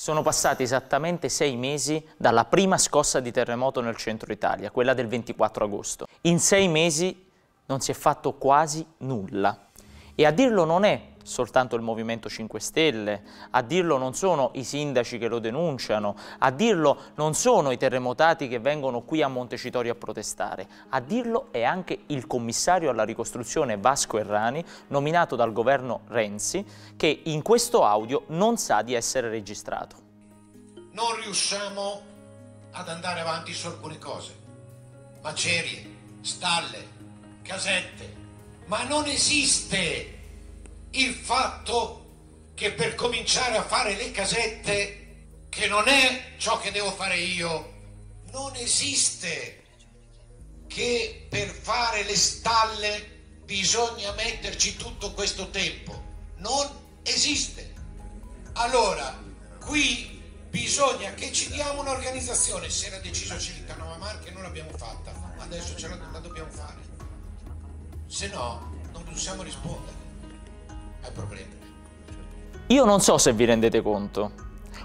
Sono passati esattamente 6 mesi dalla prima scossa di terremoto nel centro Italia, quella del 24 agosto. In 6 mesi non si è fatto quasi nulla. E a dirlo non è soltanto il Movimento 5 Stelle, a dirlo non sono i sindaci che lo denunciano, a dirlo non sono i terremotati che vengono qui a Montecitorio a protestare, a dirlo è anche il commissario alla ricostruzione Vasco Errani, nominato dal governo Renzi, che in questo audio non sa di essere registrato. Non riusciamo ad andare avanti su alcune cose, macerie, stalle, casette, ma non esiste il fatto che per cominciare a fare le casette, che non è ciò che devo fare io, non esiste che per fare le stalle bisogna metterci tutto questo tempo, non esiste. Allora qui bisogna che ci diamo un'organizzazione. Se era deciso Civitanova Marche non l'abbiamo fatta, ma adesso ce la dobbiamo fare, se no non possiamo rispondere al problema. Io non so se vi rendete conto.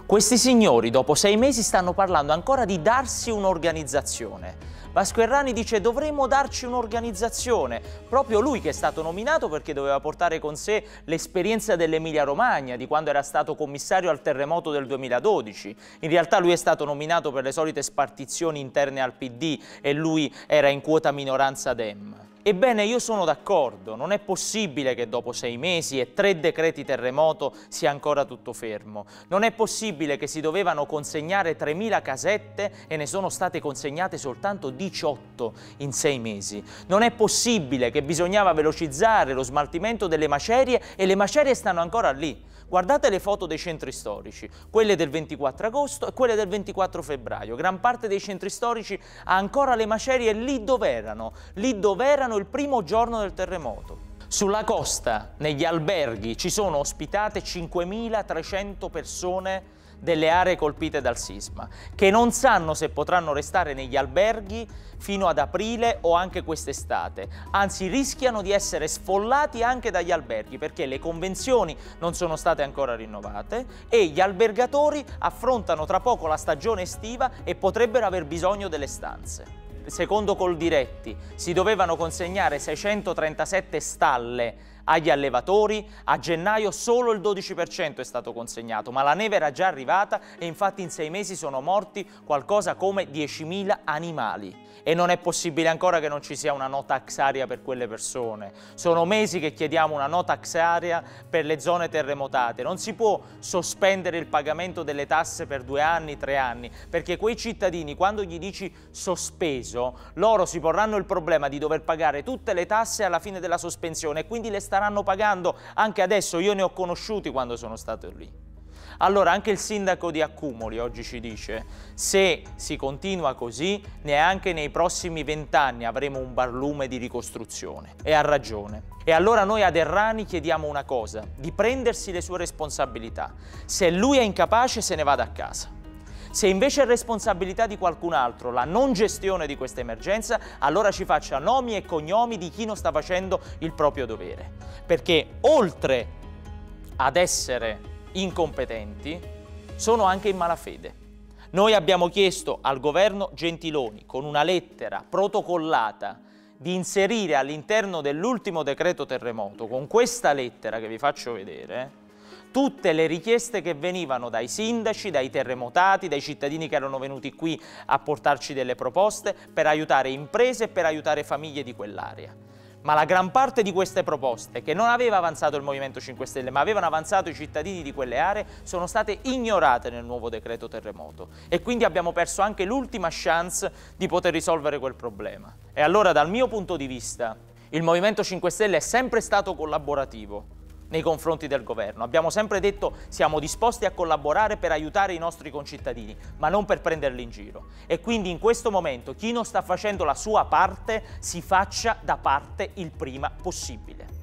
Questi signori dopo 6 mesi stanno parlando ancora di darsi un'organizzazione. Vasco Errani dice dovremmo darci un'organizzazione, proprio lui che è stato nominato perché doveva portare con sé l'esperienza dell'Emilia Romagna, di quando era stato commissario al terremoto del 2012. In realtà lui è stato nominato per le solite spartizioni interne al PD e lui era in quota minoranza Dem. Ebbene, io sono d'accordo, non è possibile che dopo 6 mesi e 3 decreti terremoto sia ancora tutto fermo. Non è possibile che si dovevano consegnare 3.000 casette e ne sono state consegnate soltanto 18 in 6 mesi. Non è possibile che bisognava velocizzare lo smaltimento delle macerie e le macerie stanno ancora lì. Guardate le foto dei centri storici, quelle del 24 agosto e quelle del 24 febbraio. Gran parte dei centri storici ha ancora le macerie lì dove erano il primo giorno del terremoto. Sulla costa, negli alberghi, ci sono ospitate 5.300 persone delle aree colpite dal sisma, che non sanno se potranno restare negli alberghi fino ad aprile o anche quest'estate, anzi rischiano di essere sfollati anche dagli alberghi perché le convenzioni non sono state ancora rinnovate e gli albergatori affrontano tra poco la stagione estiva e potrebbero aver bisogno delle stanze. Secondo Coldiretti si dovevano consegnare 637 stalle agli allevatori, a gennaio solo il 12% è stato consegnato, ma la neve era già arrivata e infatti in 6 mesi sono morti qualcosa come 10.000 animali. E non è possibile ancora che non ci sia una no tax area per quelle persone. Sono mesi che chiediamo una no tax area per le zone terremotate. Non si può sospendere il pagamento delle tasse per 2 anni, 3 anni, perché quei cittadini, quando gli dici sospeso, loro si porranno il problema di dover pagare tutte le tasse alla fine della sospensione e quindi le staranno pagando anche adesso. Io ne ho conosciuti quando sono stato lì. Allora anche il sindaco di Accumoli oggi ci dice: se si continua così neanche nei prossimi 20 anni avremo un barlume di ricostruzione. E ha ragione. E allora noi ad Errani chiediamo una cosa: di prendersi le sue responsabilità. Se lui è incapace se ne vada a casa. Se invece è responsabilità di qualcun altro la non gestione di questa emergenza, allora ci faccia nomi e cognomi di chi non sta facendo il proprio dovere. Perché oltre ad essere incompetenti, sono anche in malafede. Noi abbiamo chiesto al governo Gentiloni, con una lettera protocollata, di inserire all'interno dell'ultimo decreto terremoto, con questa lettera che vi faccio vedere, tutte le richieste che venivano dai sindaci, dai terremotati, dai cittadini che erano venuti qui a portarci delle proposte per aiutare imprese e per aiutare famiglie di quell'area. Ma la gran parte di queste proposte, che non aveva avanzato il Movimento 5 Stelle, ma avevano avanzato i cittadini di quelle aree, sono state ignorate nel nuovo decreto terremoto. E quindi abbiamo perso anche l'ultima chance di poter risolvere quel problema. E allora, dal mio punto di vista, il Movimento 5 Stelle è sempre stato collaborativo nei confronti del governo. Abbiamo sempre detto siamo disposti a collaborare per aiutare i nostri concittadini, ma non per prenderli in giro. E quindi in questo momento chi non sta facendo la sua parte si faccia da parte il prima possibile.